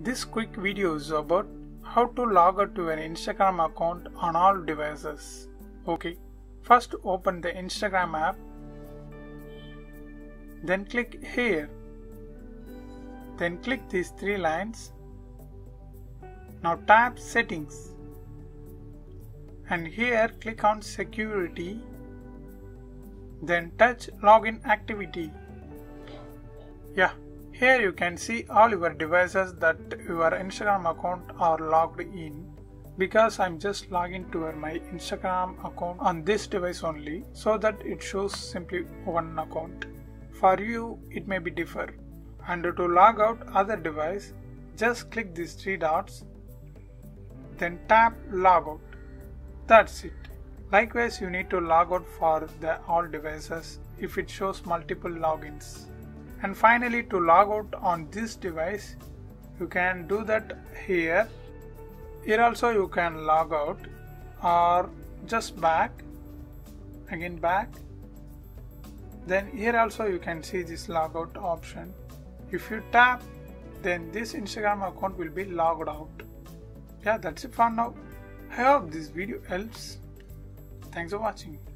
This quick video is about how to log out to an Instagram account on all devices. Okay, first open the Instagram app, then click here, then click these three lines. Now tap Settings and here click on Security, then touch Login Activity. Yeah, here you can see all your devices that your Instagram account are logged in. Because I'm just logging to my Instagram account on this device only, so that it shows simply one account. For you it may be differ. And to log out other device, just click these three dots, then tap Log Out. That's it. Likewise, you need to log out for all devices if it shows multiple logins. And finally, to log out on this device, you can do that here. Here also you can log out, or just back, again back. Then here also you can see this log out option. If you tap, then this Instagram account will be logged out. Yeah, that's it for now. I hope this video helps. Thanks for watching.